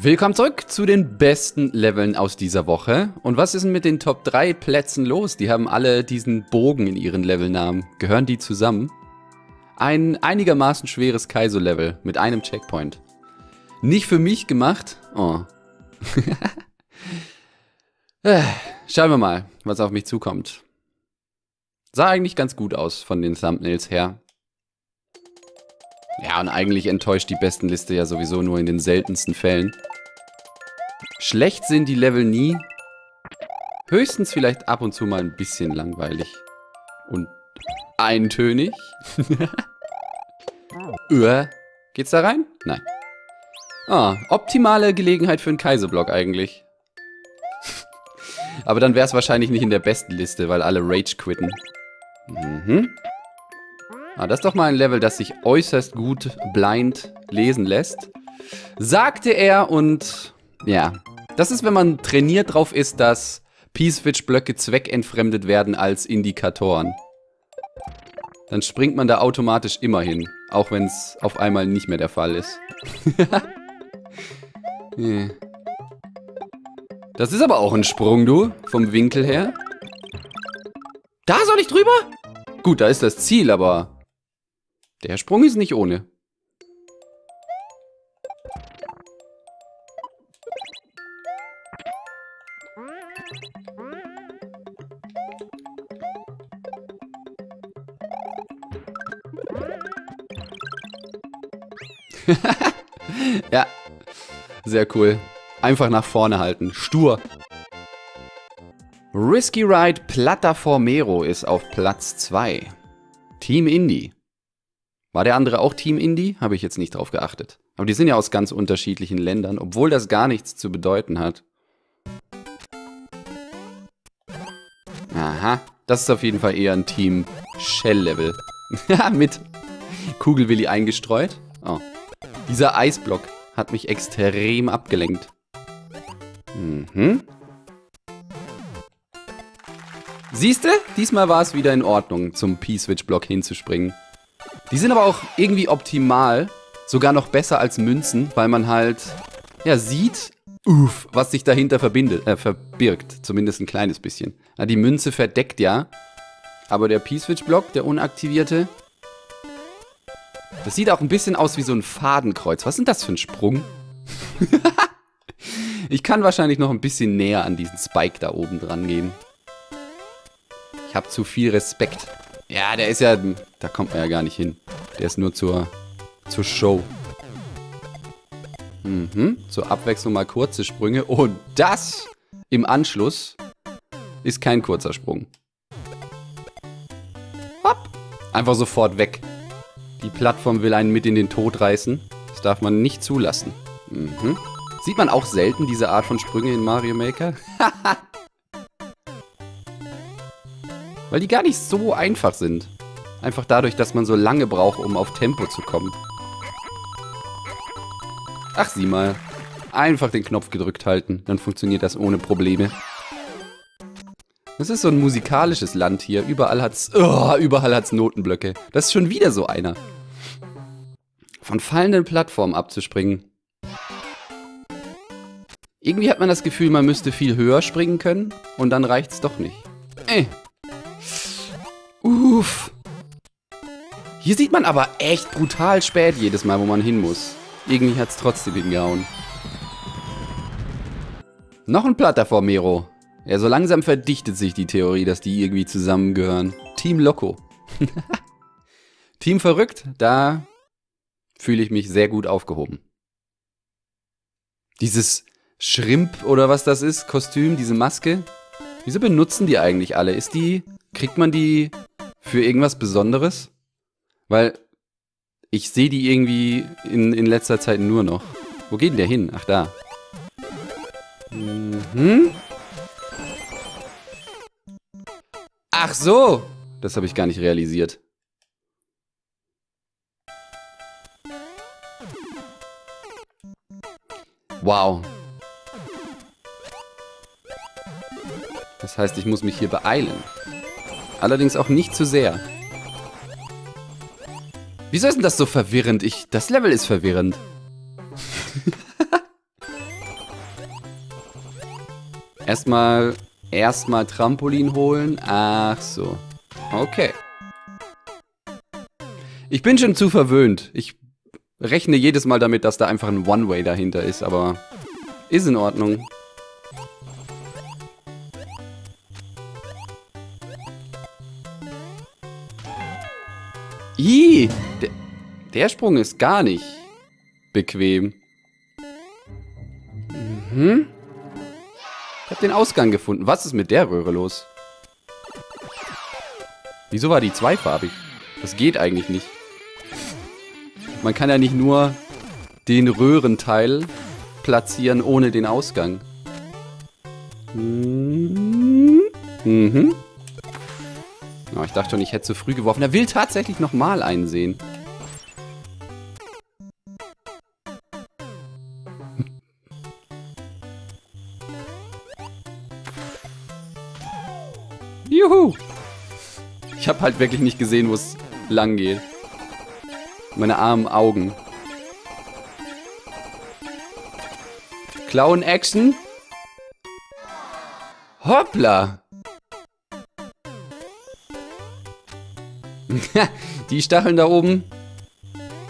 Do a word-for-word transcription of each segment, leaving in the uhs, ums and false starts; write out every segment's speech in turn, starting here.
Willkommen zurück zu den besten Leveln aus dieser Woche. Und was ist denn mit den Top drei Plätzen los? Die haben alle diesen Bogen in ihren Levelnamen. Gehören die zusammen? Ein einigermaßen schweres Kaizo-Level mit einem Checkpoint. Nicht für mich gemacht. Oh. Schauen wir mal, was auf mich zukommt. Sah eigentlich ganz gut aus von den Thumbnails her. Ja, und eigentlich enttäuscht die Bestenliste ja sowieso nur in den seltensten Fällen. Schlecht sind die Level nie. Höchstens vielleicht ab und zu mal ein bisschen langweilig. Und eintönig. äh, geht's da rein? Nein. Ah, optimale Gelegenheit für einen Kaiserblock eigentlich. Aber dann wär's wahrscheinlich nicht in der Bestenliste, weil alle Rage quitten. Mhm. Ah, das ist doch mal ein Level, das sich äußerst gut blind lesen lässt. Sagte er und ja. Das ist, wenn man trainiert drauf ist, dass P-Switch-Blöcke zweckentfremdet werden als Indikatoren. Dann springt man da automatisch immer hin. Auch wenn es auf einmal nicht mehr der Fall ist. Das ist aber auch ein Sprung, du. Vom Winkel her. Da soll ich drüber? Gut, da ist das Ziel, aber... Der Sprung ist nicht ohne. Ja, sehr cool. Einfach nach vorne halten. Stur. Risky Ride Plataformero ist auf Platz zwei. Team Indie. War der andere auch Team Indie? Habe ich jetzt nicht drauf geachtet. Aber die sind ja aus ganz unterschiedlichen Ländern, obwohl das gar nichts zu bedeuten hat. Aha, das ist auf jeden Fall eher ein Team Shell-Level. Mit Kugelwilli eingestreut. Oh. Dieser Eisblock hat mich extrem abgelenkt. Mhm. Siehste, diesmal war es wieder in Ordnung, zum P-Switch-Block hinzuspringen. Die sind aber auch irgendwie optimal, sogar noch besser als Münzen, weil man halt, ja, sieht, uff, was sich dahinter verbindet, äh, verbirgt, zumindest ein kleines bisschen. Na, die Münze verdeckt ja, aber der P-Switch-Block, der unaktivierte, das sieht auch ein bisschen aus wie so ein Fadenkreuz. Was ist denn das für ein Sprung? Ich kann wahrscheinlich noch ein bisschen näher an diesen Spike da oben dran gehen. Ich habe zu viel Respekt. Ja, der ist ja... Da kommt man ja gar nicht hin. Der ist nur zur, zur Show. Mhm. Zur Abwechslung mal kurze Sprünge. Und das im Anschluss ist kein kurzer Sprung. Hopp. Einfach sofort weg. Die Plattform will einen mit in den Tod reißen. Das darf man nicht zulassen. Mhm. Sieht man auch selten diese Art von Sprünge in Mario Maker? Haha. Weil die gar nicht so einfach sind. Einfach dadurch, dass man so lange braucht, um auf Tempo zu kommen. Ach, sieh mal. Einfach den Knopf gedrückt halten. Dann funktioniert das ohne Probleme. Das ist so ein musikalisches Land hier. Überall hat's... Oh, überall hat's Notenblöcke. Das ist schon wieder so einer. Von fallenden Plattformen abzuspringen. Irgendwie hat man das Gefühl, man müsste viel höher springen können. Und dann reicht's doch nicht. Ey. Uff. Hier sieht man aber echt brutal spät jedes Mal, wo man hin muss. Irgendwie hat es trotzdem hingehauen. Noch ein Plataformero. Ja, so langsam verdichtet sich die Theorie, dass die irgendwie zusammengehören. Team Loco. Team Verrückt, da fühle ich mich sehr gut aufgehoben. Dieses Shrimp oder was das ist, Kostüm, diese Maske. Wieso benutzen die eigentlich alle? Ist die... Kriegt man die für irgendwas Besonderes? Weil ich sehe die irgendwie in, in letzter Zeit nur noch. Wo geht denn der hin? Ach, da. Mhm. Ach so! Das habe ich gar nicht realisiert. Wow. Das heißt, ich muss mich hier beeilen. Allerdings auch nicht zu sehr. Wieso ist denn das so verwirrend? Ich, das Level ist verwirrend. Erstmal, erstmal Trampolin holen. Ach so. Okay. Ich bin schon zu verwöhnt. Ich rechne jedes Mal damit, dass da einfach ein One-Way dahinter ist, aber ist in Ordnung. Ih, der, der Sprung ist gar nicht bequem. Mhm. Ich habe den Ausgang gefunden. Was ist mit der Röhre los? Wieso war die zweifarbig? Das geht eigentlich nicht. Man kann ja nicht nur den Röhrenteil platzieren ohne den Ausgang. Mhm. Oh, ich dachte schon, ich hätte zu früh geworfen. Er will tatsächlich nochmal einen sehen. Juhu! Ich habe halt wirklich nicht gesehen, wo es lang geht. Meine armen Augen. Clown-Action. Hoppla! Die Stacheln da oben,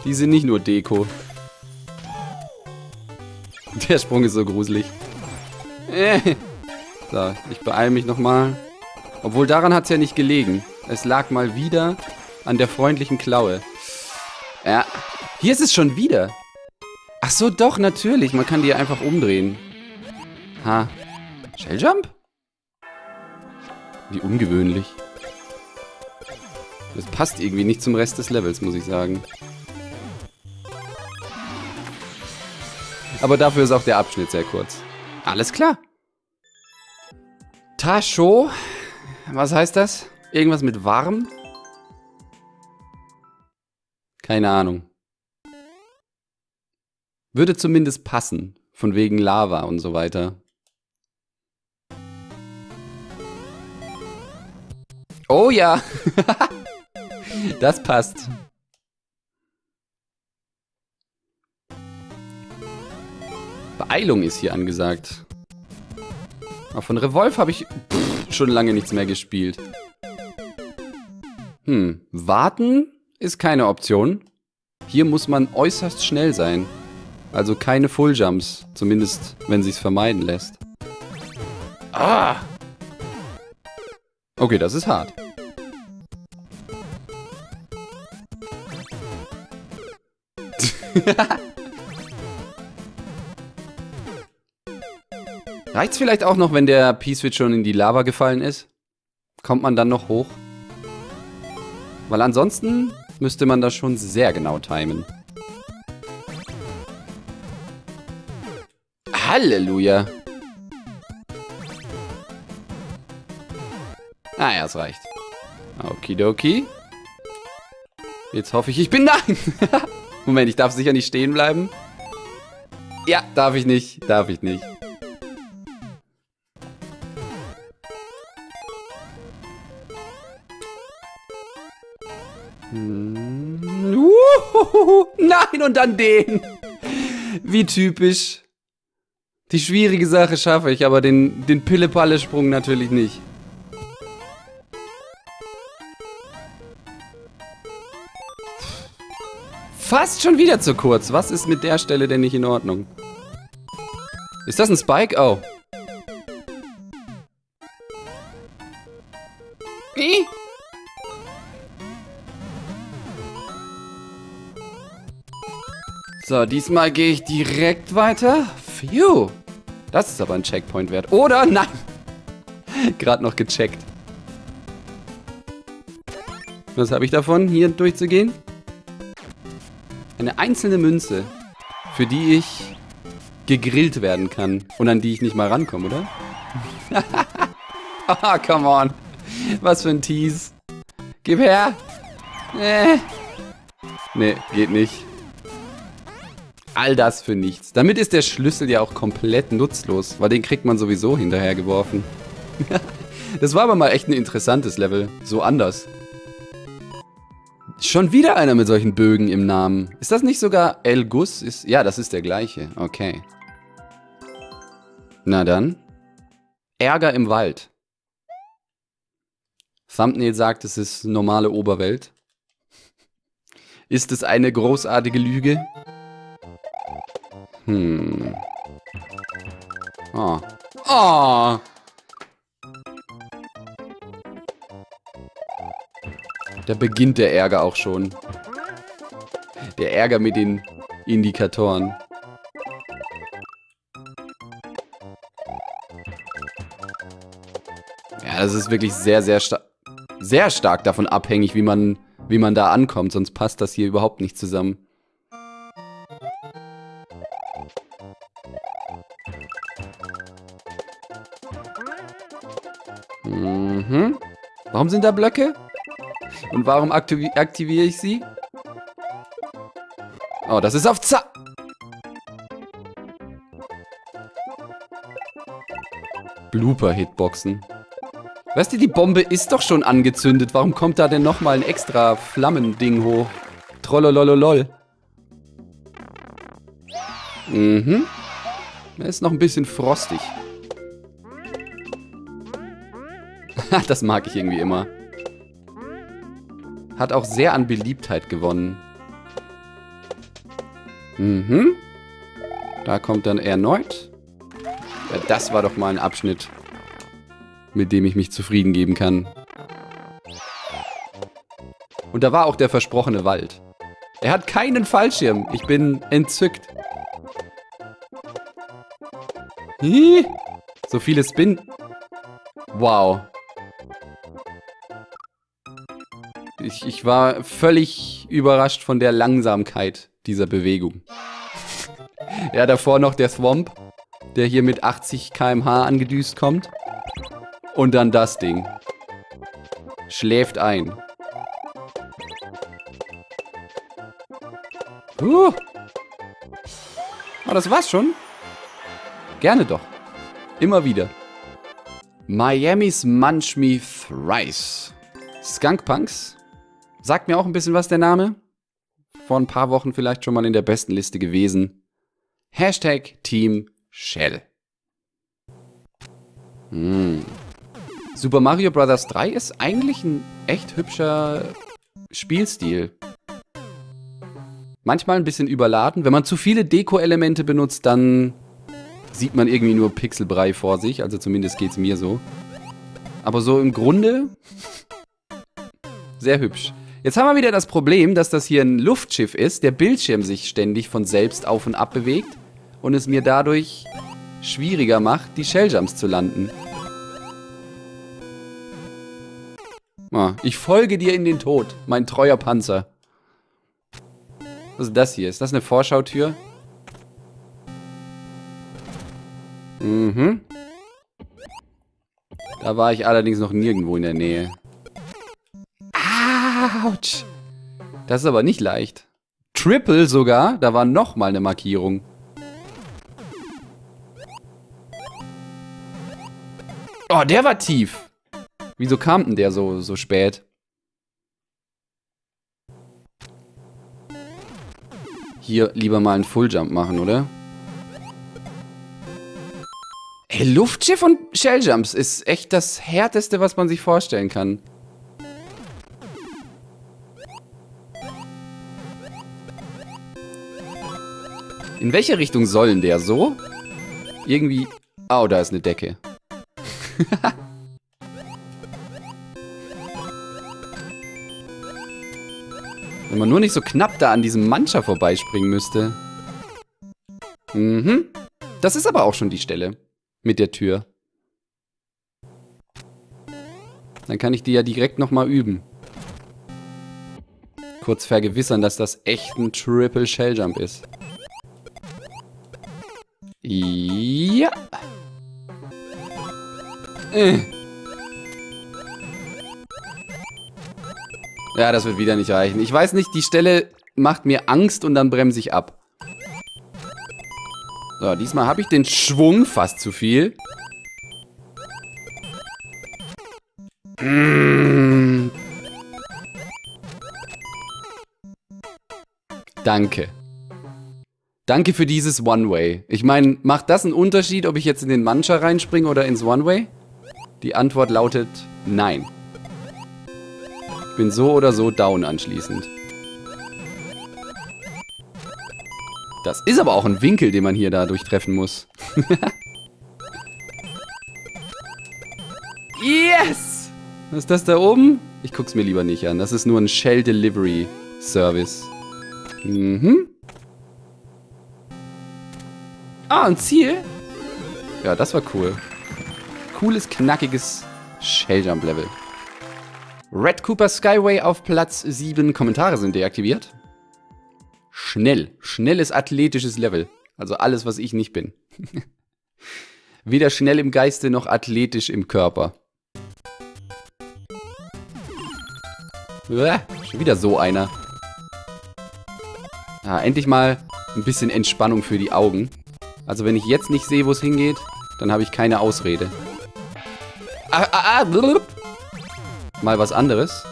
die sind nicht nur Deko. Der Sprung ist so gruselig. So, ich beeile mich nochmal. Obwohl, daran hat es ja nicht gelegen. Es lag mal wieder an der freundlichen Klaue. Ja, hier ist es schon wieder. Ach so, doch, natürlich. Man kann die einfach umdrehen. Ha. Shell Jump? Wie ungewöhnlich. Das passt irgendwie nicht zum Rest des Levels, muss ich sagen. Aber dafür ist auch der Abschnitt sehr kurz. Alles klar. T'as chaud? Was heißt das? Irgendwas mit warm? Keine Ahnung. Würde zumindest passen. Von wegen Lava und so weiter. Oh ja! Das passt. Beeilung ist hier angesagt. Aber von Revolve habe ich pff, schon lange nichts mehr gespielt. Hm, warten ist keine Option. Hier muss man äußerst schnell sein. Also keine Fulljumps, zumindest wenn sie es vermeiden lässt. Ah! Okay, das ist hart. Reicht's vielleicht auch noch, wenn der P-Switch schon in die Lava gefallen ist? Kommt man dann noch hoch? Weil ansonsten müsste man das schon sehr genau timen. Halleluja! Ah ja, es reicht. Okidoki. Jetzt hoffe ich, ich bin nein! Moment, ich darf sicher nicht stehen bleiben. Ja, darf ich nicht. Darf ich nicht. Nein, und dann den. Wie typisch. Die schwierige Sache schaffe ich, aber den, den Pille-Palle-Sprung natürlich nicht. Fast schon wieder zu kurz. Was ist mit der Stelle denn nicht in Ordnung? Ist das ein Spike? Oh. Ih. So, diesmal gehe ich direkt weiter. Phew. Das ist aber ein Checkpoint wert. Oder? Nein. Gerade noch gecheckt. Was habe ich davon, hier durchzugehen? Eine einzelne Münze, für die ich gegrillt werden kann. Und an die ich nicht mal rankomme, oder? Ah, oh, come on. Was für ein Tease. Gib her. Nee. Nee, geht nicht. All das für nichts. Damit ist der Schlüssel ja auch komplett nutzlos, weil den kriegt man sowieso hinterhergeworfen. Das war aber mal echt ein interessantes Level. So anders. Schon wieder einer mit solchen Bögen im Namen. Ist das nicht sogar ElGuss? Ist, ja, das ist der gleiche. Okay. Na dann. Ärger im Wald. Thumbnail sagt, es ist normale Oberwelt. Ist es eine großartige Lüge? Hm. Ah. Ah. Da beginnt der Ärger auch schon. Der Ärger mit den Indikatoren. Ja, das ist wirklich sehr, sehr stark. Sehr stark davon abhängig, wie man, wie man da ankommt. Sonst passt das hier überhaupt nicht zusammen. Mhm. Warum sind da Blöcke? Und warum aktivi- aktiviere ich sie? Oh, das ist auf Za... Blooper-Hitboxen. Weißt du, die Bombe ist doch schon angezündet. Warum kommt da denn nochmal ein extra Flammending hoch? Trollolololol. Mhm. Er ist noch ein bisschen frostig. Das mag ich irgendwie immer. Hat auch sehr an Beliebtheit gewonnen. Mhm. Da kommt dann erneut. Ja, das war doch mal ein Abschnitt, mit dem ich mich zufrieden geben kann. Und da war auch der versprochene Wald. Er hat keinen Fallschirm. Ich bin entzückt. Hi. So viele Spin. Wow. Ich, ich war völlig überrascht von der Langsamkeit dieser Bewegung. Ja, davor noch der Thwomp, der hier mit achtzig Kilometer pro Stunde angedüst kommt. Und dann das Ding. Schläft ein. Uh. Oh, das war's schon? Gerne doch. Immer wieder. Miami's Munch Me Thrice. Skunkpunks. Sagt mir auch ein bisschen was der Name. Vor ein paar Wochen vielleicht schon mal in der besten Liste gewesen. Hashtag Team Shell. Hm. Super Mario Bros. drei ist eigentlich ein echt hübscher Spielstil. Manchmal ein bisschen überladen. Wenn man zu viele Deko-Elemente benutzt, dann sieht man irgendwie nur Pixelbrei vor sich. Also zumindest geht's mir so. Aber so im Grunde sehr hübsch. Jetzt haben wir wieder das Problem, dass das hier ein Luftschiff ist, der Bildschirm sich ständig von selbst auf und ab bewegt und es mir dadurch schwieriger macht, die Shelljumps zu landen. Ich folge dir in den Tod, mein treuer Panzer. Was ist das hier? Ist das eine Vorschautür? Mhm. Da war ich allerdings noch nirgendwo in der Nähe. Autsch! Das ist aber nicht leicht. Triple sogar, da war nochmal eine Markierung. Oh, der war tief. Wieso kam denn der so, so spät? Hier lieber mal einen Fulljump machen, oder? Ey, Luftschiff und Shelljumps ist echt das Härteste, was man sich vorstellen kann. In welche Richtung sollen der so? Irgendwie... Oh, da ist eine Decke. Haha. Wenn man nur nicht so knapp da an diesem Mancher vorbeispringen müsste. Mhm. Das ist aber auch schon die Stelle. Mit der Tür. Dann kann ich die ja direkt nochmal üben. Kurz vergewissern, dass das echt ein Triple Shell Jump ist. Ja. Äh. Ja, das wird wieder nicht reichen. Ich weiß nicht, die Stelle macht mir Angst und dann bremse ich ab. So, diesmal habe ich den Schwung fast zu viel. Mmh. Danke. Danke für dieses One-Way. Ich meine, macht das einen Unterschied, ob ich jetzt in den Mancha reinspringe oder ins One-Way? Die Antwort lautet nein. Ich bin so oder so down anschließend. Das ist aber auch ein Winkel, den man hier da durchtreffen muss. Yes! Was ist das da oben? Ich guck's mir lieber nicht an. Das ist nur ein Shell Delivery Service. Mhm. Ah, ein Ziel? Ja, das war cool. Cooles, knackiges Shell Jump Level. Red Cooper Skyway auf Platz sieben. Kommentare sind deaktiviert. Schnell. Schnelles athletisches Level. Also alles, was ich nicht bin. Weder schnell im Geiste noch athletisch im Körper. Uah, schon wieder so einer. Ah, endlich mal ein bisschen Entspannung für die Augen. Also wenn ich jetzt nicht sehe, wo es hingeht, dann habe ich keine Ausrede. Ah, ah, ah, blub. Mal was anderes.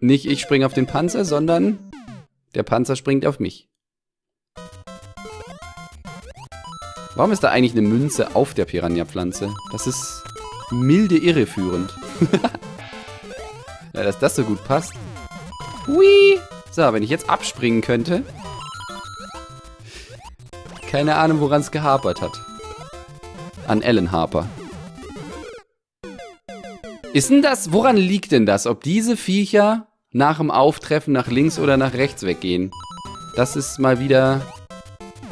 Nicht ich springe auf den Panzer, sondern der Panzer springt auf mich. Warum ist da eigentlich eine Münze auf der Piranha-Pflanze? Das ist milde irreführend. Ja, dass das so gut passt. Hui! So, wenn ich jetzt abspringen könnte. Keine Ahnung, woran es gehapert hat. An Ellen Harper. Ist denn das, woran liegt denn das? Ob diese Viecher nach dem Auftreffen nach links oder nach rechts weggehen? Das ist mal wieder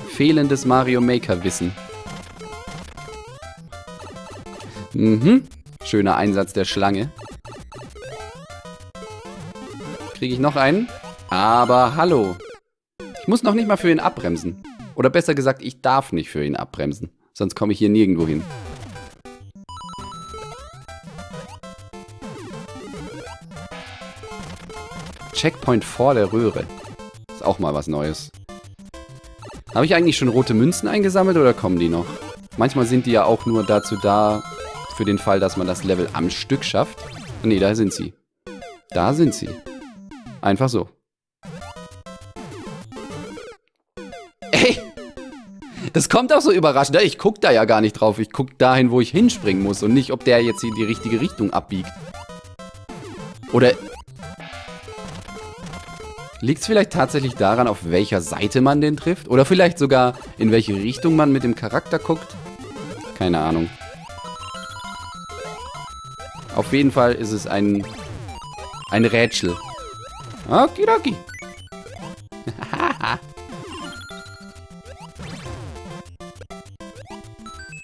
fehlendes Mario Maker Wissen. Mhm. Schöner Einsatz der Schlange. Kriege ich noch einen? Aber hallo. Ich muss noch nicht mal für ihn abbremsen. Oder besser gesagt, ich darf nicht für ihn abbremsen. Sonst komme ich hier nirgendwo hin. Checkpoint vor der Röhre. Ist auch mal was Neues. Habe ich eigentlich schon rote Münzen eingesammelt oder kommen die noch? Manchmal sind die ja auch nur dazu da, für den Fall, dass man das Level am Stück schafft. Nee, da sind sie. Da sind sie. Einfach so. Ey! Das kommt auch so überraschend. Ich guck da ja gar nicht drauf. Ich guck dahin, wo ich hinspringen muss und nicht, ob der jetzt in die richtige Richtung abbiegt. Oder liegt es vielleicht tatsächlich daran, auf welcher Seite man den trifft? Oder vielleicht sogar, in welche Richtung man mit dem Charakter guckt? Keine Ahnung. Auf jeden Fall ist es ein, ein Rätsel. Okidoki.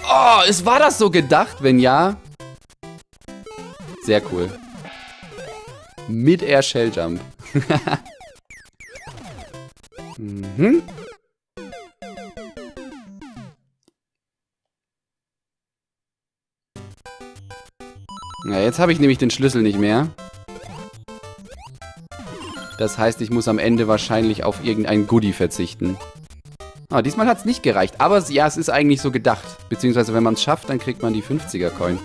Oh, es war das so gedacht? Wenn ja, sehr cool. Mit Air Shell Jump. Mhm. Na, jetzt habe ich nämlich den Schlüssel nicht mehr. Das heißt, ich muss am Ende wahrscheinlich auf irgendein Goodie verzichten. Ah, diesmal hat es nicht gereicht. Aber ja, es ist eigentlich so gedacht. Beziehungsweise, wenn man es schafft, dann kriegt man die fünfziger-Coin.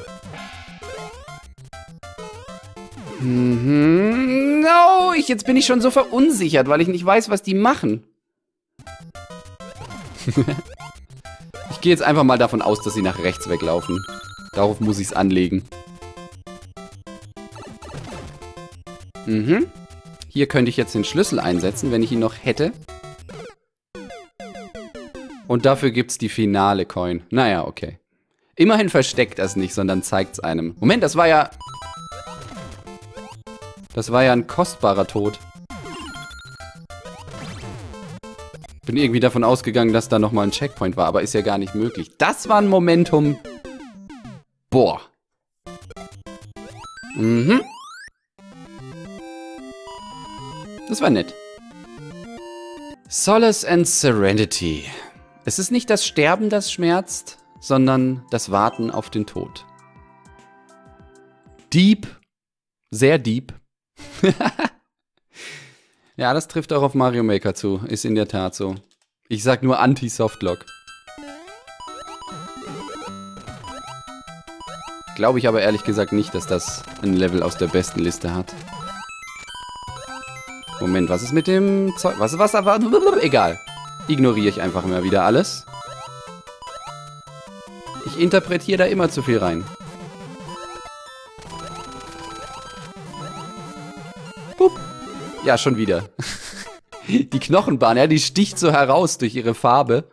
Mhm. No, ich, jetzt bin ich schon so verunsichert, weil ich nicht weiß, was die machen. Ich gehe jetzt einfach mal davon aus, dass sie nach rechts weglaufen. Darauf muss ich es anlegen. Mhm. Hier könnte ich jetzt den Schlüssel einsetzen, wenn ich ihn noch hätte. Und dafür gibt es die finale Coin. Naja, okay. Immerhin versteckt das nicht, sondern zeigt es einem. Moment, das war ja... Das war ja ein kostbarer Tod. Bin irgendwie davon ausgegangen, dass da nochmal ein Checkpoint war, aber ist ja gar nicht möglich. Das war ein Momentum. Boah. Mhm. Das war nett. Solace and Serenity. Es ist nicht das Sterben, das schmerzt, sondern das Warten auf den Tod. Deep. Sehr deep. Ja, das trifft auch auf Mario Maker zu. Ist in der Tat so. Ich sag nur Anti-Softlock. Glaube ich aber ehrlich gesagt nicht, dass das ein Level aus der besten Liste hat. Moment, was ist mit dem Zeug? Was, was, was, egal. ignoriere ich einfach immer wieder alles. Ich interpretiere da immer zu viel rein. Pup. Ja, schon wieder. Die Knochenbahn, ja, die sticht so heraus durch ihre Farbe.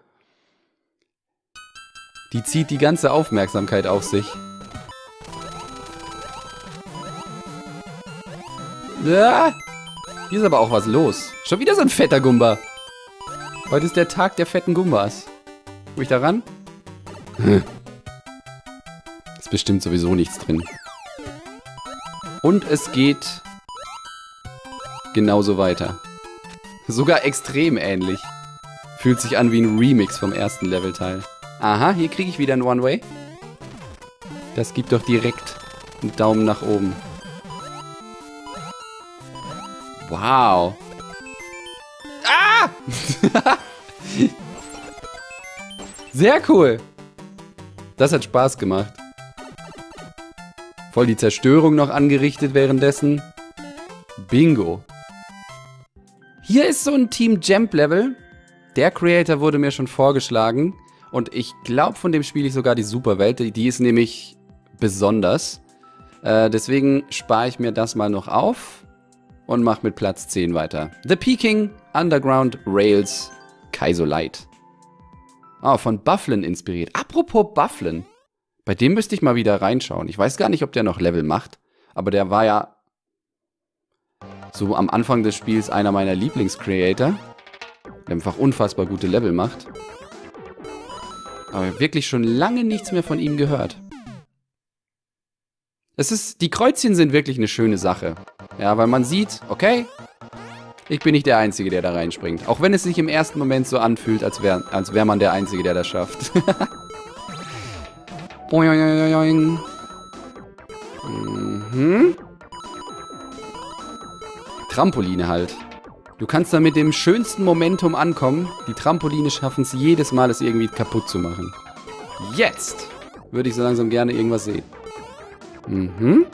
Die zieht die ganze Aufmerksamkeit auf sich. Ja, hier ist aber auch was los. Schon wieder so ein fetter Gumba. Heute ist der Tag der fetten Gumbas. Guck ich da ran? Hm. Ist bestimmt sowieso nichts drin. Und es geht genauso weiter. Sogar extrem ähnlich. Fühlt sich an wie ein Remix vom ersten Levelteil. Aha, hier kriege ich wieder ein One-Way. Das gibt doch direkt einen Daumen nach oben. Wow. Ah! Sehr cool. Das hat Spaß gemacht. Voll die Zerstörung noch angerichtet währenddessen. Bingo. Hier ist so ein Team Jump Level. Der Creator wurde mir schon vorgeschlagen. Und ich glaube, von dem spiele ich sogar die Superwelt. Die ist nämlich besonders. Äh, deswegen spare ich mir das mal noch auf. Und mache mit Platz zehn weiter. The P King Underground Rails Kaizo Light. Ah, von Bufflin inspiriert. Apropos Bufflin. Bei dem müsste ich mal wieder reinschauen. Ich weiß gar nicht, ob der noch Level macht. Aber der war ja so am Anfang des Spiels einer meiner Lieblingscreator. Der einfach unfassbar gute Level macht. Aber wirklich schon lange nichts mehr von ihm gehört. Es ist, die Kreuzchen sind wirklich eine schöne Sache. Ja, weil man sieht, okay, ich bin nicht der Einzige, der da reinspringt. Auch wenn es sich im ersten Moment so anfühlt, als wäre als wär man der Einzige, der das schafft. mhm. Trampoline halt. Du kannst da mit dem schönsten Momentum ankommen. Die Trampoline schaffen es jedes Mal, es irgendwie kaputt zu machen. Jetzt würde ich so langsam gerne irgendwas sehen. Mhm.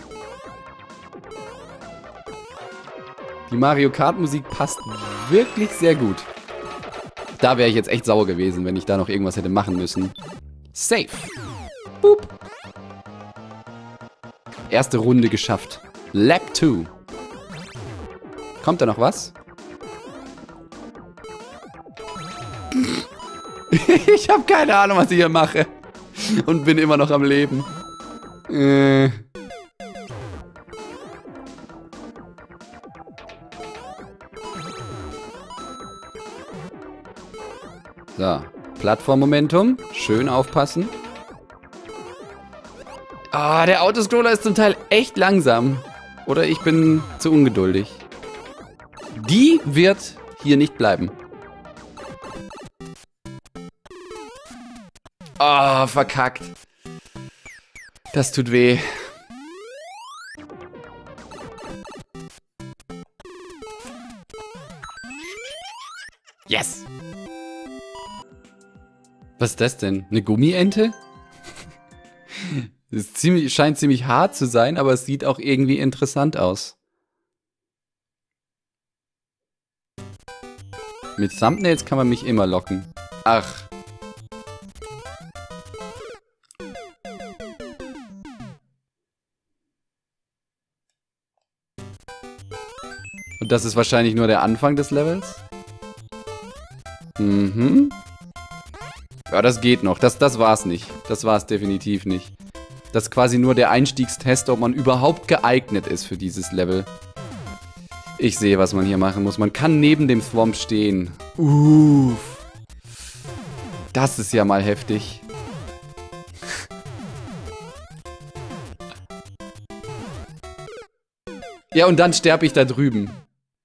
Die Mario Kart Musik passt wirklich sehr gut. Da wäre ich jetzt echt sauer gewesen, wenn ich da noch irgendwas hätte machen müssen. Safe. Boop. Erste Runde geschafft. Lap zwei. Kommt da noch was? Ich habe keine Ahnung, was ich hier mache. Und bin immer noch am Leben. Äh. So, Plattformmomentum. Schön aufpassen. Ah, der Autoscroller ist zum Teil echt langsam. Oder ich bin zu ungeduldig. Die wird hier nicht bleiben. Ah, verkackt. Das tut weh. Yes! Was ist das denn? Eine Gummiente? Das ist ziemlich, scheint ziemlich hart zu sein, aber es sieht auch irgendwie interessant aus. Mit Thumbnails kann man mich immer locken. Ach. Und das ist wahrscheinlich nur der Anfang des Levels? Mhm. Ja, das geht noch. Das, das war's nicht. Das war's definitiv nicht. Das ist quasi nur der Einstiegstest, ob man überhaupt geeignet ist für dieses Level. Ich sehe, was man hier machen muss. Man kann neben dem Thwomp stehen. Uff. Das ist ja mal heftig. Ja, und dann sterbe ich da drüben.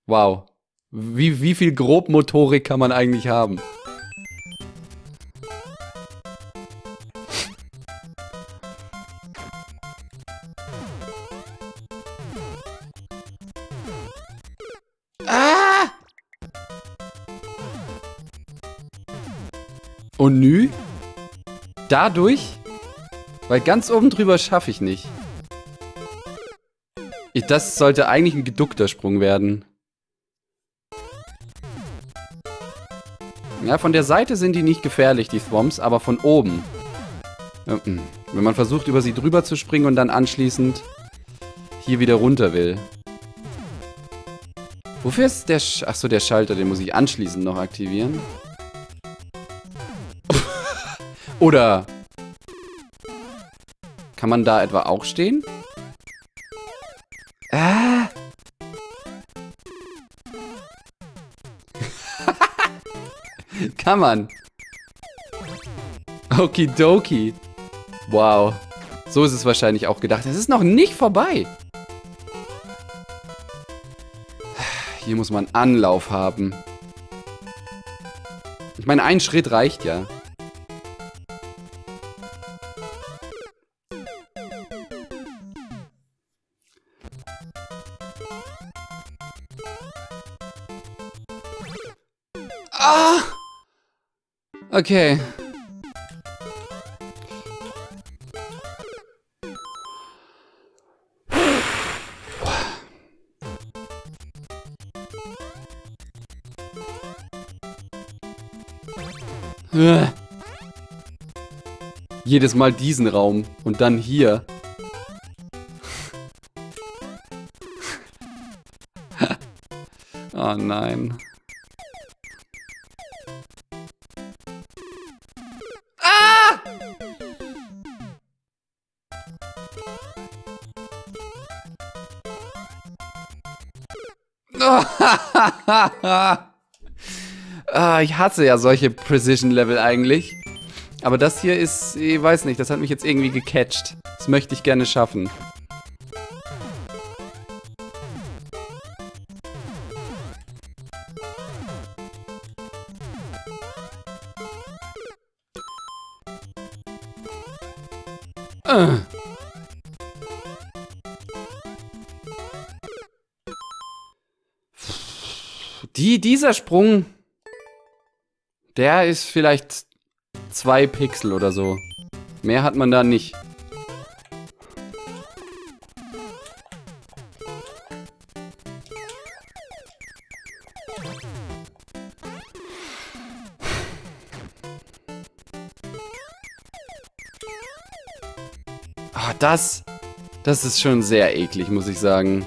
Wow. Wie, wie viel Grobmotorik kann man eigentlich haben? Ah! Und nü? Dadurch? Weil ganz oben drüber schaffe ich nicht. Ich, das sollte eigentlich ein geduckter Sprung werden. Ja, von der Seite sind die nicht gefährlich, die Thwomps, aber von oben. Wenn man versucht, über sie drüber zu springen und dann anschließend hier wieder runter will. Wofür ist der... Sch- Achso, der Schalter, den muss ich anschließend noch aktivieren. Oder... Kann man da etwa auch stehen? Ah! Kann man. Okidoki. Wow. So ist es wahrscheinlich auch gedacht. Es ist noch nicht vorbei. Hier muss man Anlauf haben. Ich meine, ein Schritt reicht ja. Ah! Okay. Jedes Mal diesen Raum und dann hier. Oh nein. Ah! Ah, ich hasse ja solche Precision-Level eigentlich. Aber das hier ist, ich weiß nicht, das hat mich jetzt irgendwie gecatcht. Das möchte ich gerne schaffen. Ah. Die, dieser Sprung, der ist vielleicht... Zwei Pixel oder so. Mehr hat man da nicht. Ah, das... Das ist schon sehr eklig, muss ich sagen.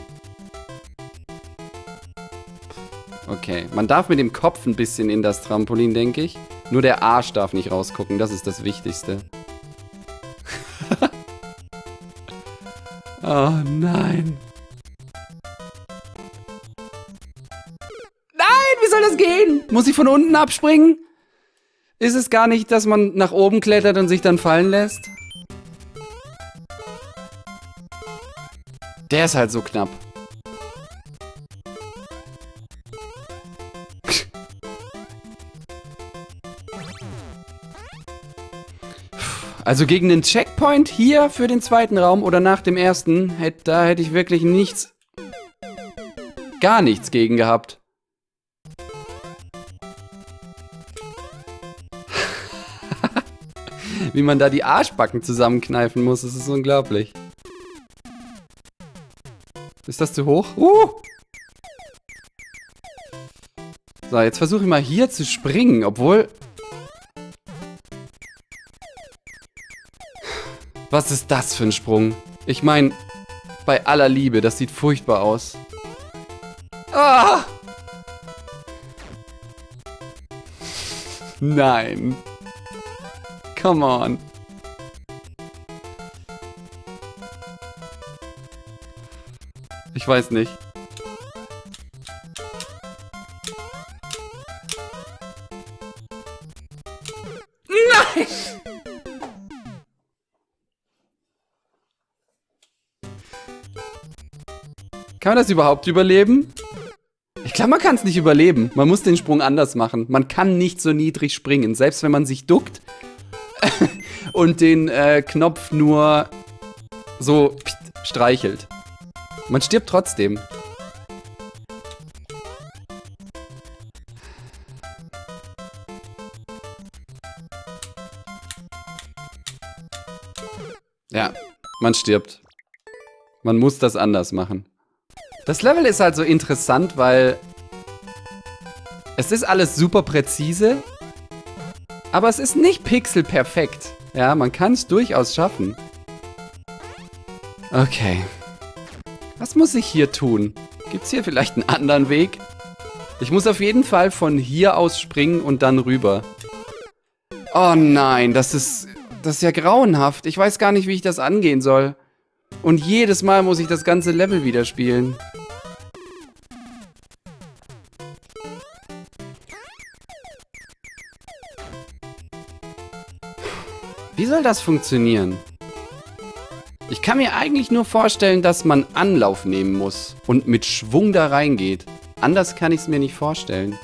Okay, man darf mit dem Kopf ein bisschen in das Trampolin, denke ich. Nur der Arsch darf nicht rausgucken, das ist das Wichtigste. Oh nein. Nein, wie soll das gehen? Muss ich von unten abspringen? Ist es gar nicht, dass man nach oben klettert und sich dann fallen lässt? Der ist halt so knapp. Also gegen den Checkpoint hier für den zweiten Raum oder nach dem ersten, hätt, da hätte ich wirklich nichts, gar nichts gegen gehabt. Wie man da die Arschbacken zusammenkneifen muss, das ist unglaublich. Ist das zu hoch? Uh! So, jetzt versuche ich mal hier zu springen, obwohl... Was ist das für ein Sprung? Ich meine, bei aller Liebe, das sieht furchtbar aus. Ah! Nein. Come on. Ich weiß nicht. Nein! Kann man das überhaupt überleben? Ich glaube, man kann es nicht überleben. Man muss den Sprung anders machen. Man kann nicht so niedrig springen. Selbst wenn man sich duckt und den äh, Knopf nur so streichelt. Man stirbt trotzdem. Ja, man stirbt. Man muss das anders machen. Das Level ist halt so interessant, weil es ist alles super präzise, Aber es ist nicht pixelperfekt. Ja, man kann es durchaus schaffen. Okay. Was muss ich hier tun? Gibt es hier vielleicht einen anderen Weg? Ich muss auf jeden Fall von hier aus springen und dann rüber. Oh nein, das ist, das ist ja grauenhaft. Ich weiß gar nicht, wie ich das angehen soll. Und jedes Mal muss ich das ganze Level wieder spielen. Wie soll das funktionieren? Ich kann mir eigentlich nur vorstellen, dass man Anlauf nehmen muss und mit Schwung da reingeht. Anders kann ich es mir nicht vorstellen.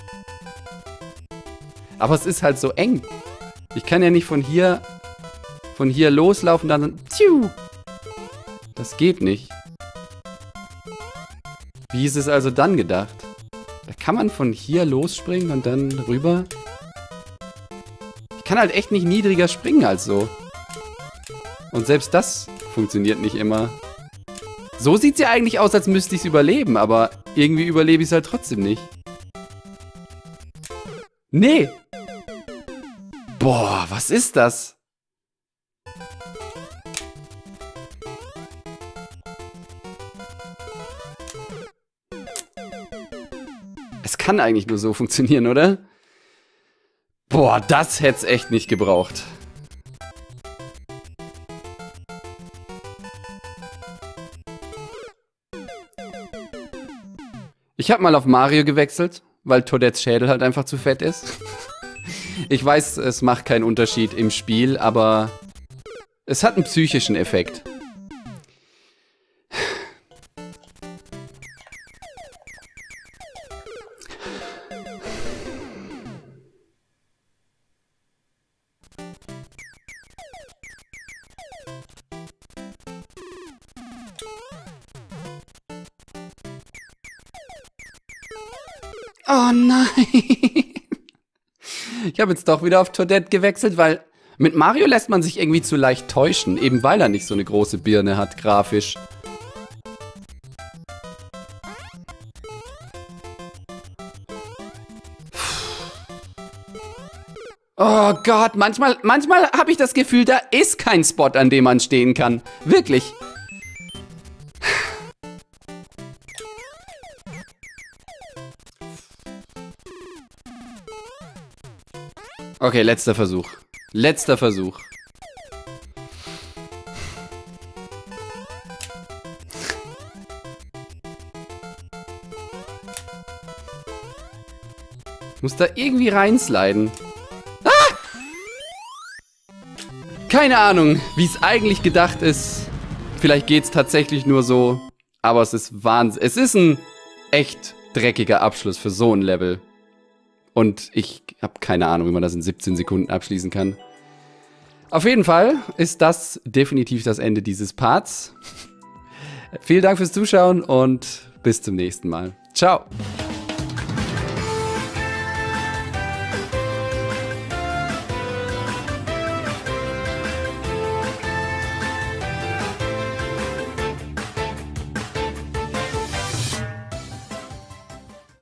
Aber es ist halt so eng. Ich kann ja nicht von hier von hier loslaufen, dann tschiu. Das geht nicht. Wie ist es also dann gedacht? Da kann man von hier losspringen und dann rüber? Ich kann halt echt nicht niedriger springen als so. Und selbst das funktioniert nicht immer. So sieht es ja eigentlich aus, als müsste ich es überleben, aber irgendwie überlebe ich es halt trotzdem nicht. Nee! Boah, was ist das? Es kann eigentlich nur so funktionieren, oder? Boah, das hätte es echt nicht gebraucht. Ich habe mal auf Mario gewechselt, weil Toadettes Schädel halt einfach zu fett ist. Ich weiß, es macht keinen Unterschied im Spiel, aber es hat einen psychischen Effekt. Oh nein. Ich habe jetzt doch wieder auf Toadette gewechselt, weil mit Mario lässt man sich irgendwie zu leicht täuschen, eben weil er nicht so eine große Birne hat, grafisch. Oh Gott, manchmal, manchmal habe ich das Gefühl, da ist kein Spot, an dem man stehen kann. Wirklich. Okay, letzter Versuch. Letzter Versuch. Ich muss da irgendwie reinsliden. Ah! Keine Ahnung, wie es eigentlich gedacht ist. Vielleicht geht es tatsächlich nur so. Aber es ist Wahnsinn. Es ist ein echt dreckiger Abschluss für so ein Level. Und ich habe keine Ahnung, wie man das in siebzehn Sekunden abschließen kann. Auf jeden Fall ist das definitiv das Ende dieses Parts. Vielen Dank fürs Zuschauen und bis zum nächsten Mal. Ciao!